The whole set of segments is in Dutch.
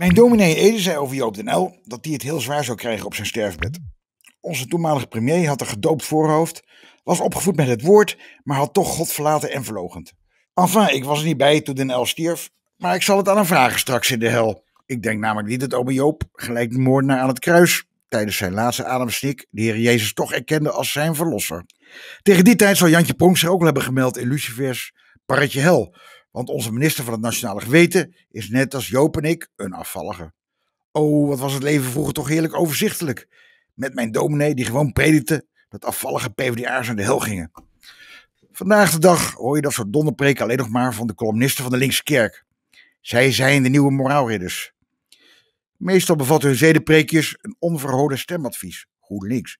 Mijn dominee Ede zei over Joop den L. dat hij het heel zwaar zou krijgen op zijn sterfbed. Onze toenmalige premier had een gedoopt voorhoofd, was opgevoed met het woord, maar had toch God verlaten en verloochend. Enfin, ik was er niet bij toen den L stierf, maar ik zal het aan hem vragen straks in de hel. Ik denk namelijk niet dat Obe Joop, gelijk de moordenaar aan het kruis, tijdens zijn laatste ademsnik de Heer Jezus toch erkende als zijn verlosser. Tegen die tijd zal Jantje Pronk zich ook wel hebben gemeld in Lucifer's Parretje Hel, want onze minister van het Nationale Geweten is net als Joop en ik een afvallige. Oh, wat was het leven vroeger toch heerlijk overzichtelijk. Met mijn dominee die gewoon predikte dat afvallige PvdA's naar de hel gingen. Vandaag de dag hoor je dat soort donderpreken alleen nog maar van de columnisten van de linkse kerk. Zij zijn de nieuwe moraalridders. Meestal bevatten hun zedenpreekjes een onverholen stemadvies, GroenLinks.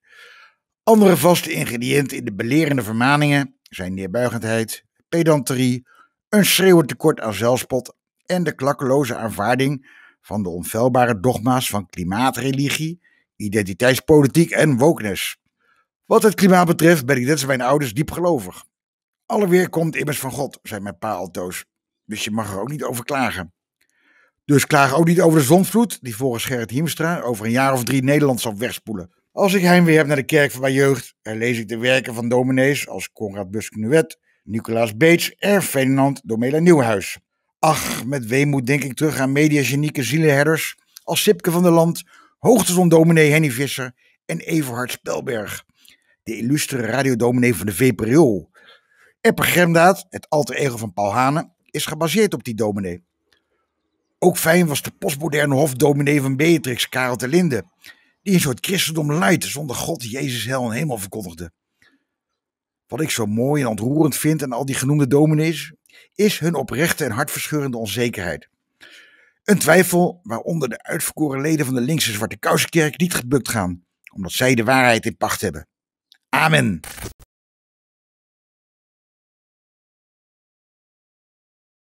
Andere vaste ingrediënten in de belerende vermaningen zijn neerbuigendheid, pedanterie, een schreeuwend tekort aan zelfspot en de klakkeloze aanvaarding van de onfeilbare dogma's van klimaatreligie, identiteitspolitiek en wokeness. Wat het klimaat betreft ben ik net als mijn ouders diep gelovig. Alle weer komt immers van God, zei mijn pa altoos, dus je mag er ook niet over klagen. Dus klaag ook niet over de zondvloed die volgens Gerrit Hiemstra over een jaar of 3 Nederland zal wegspoelen. Als ik heimwee heb naar de kerk van mijn jeugd, herlees ik de werken van dominees als Conrad Busk Nuet, Nicolaas Beets en Ferdinand Domela Nieuwhuis. Ach, met weemoed denk ik terug aan mediagenieke zielenherders als Sipke van der Land, hoogtezondominee Henny Visser en Everhard Spelberg, de illustere radiodominee van de Veperiool. Epigremdaad, het alter ego van Paul Hanen, is gebaseerd op die dominee. Ook fijn was de postmoderne hofdominee van Beatrix, Karel de Linde, die een soort christendom luidt zonder God, Jezus, hel en hemel verkondigde. Wat ik zo mooi en ontroerend vind aan al die genoemde dominees, is hun oprechte en hartverscheurende onzekerheid. Een twijfel waaronder de uitverkoren leden van de linkse Zwarte Kousenkerk niet gebukt gaan, omdat zij de waarheid in pacht hebben. Amen.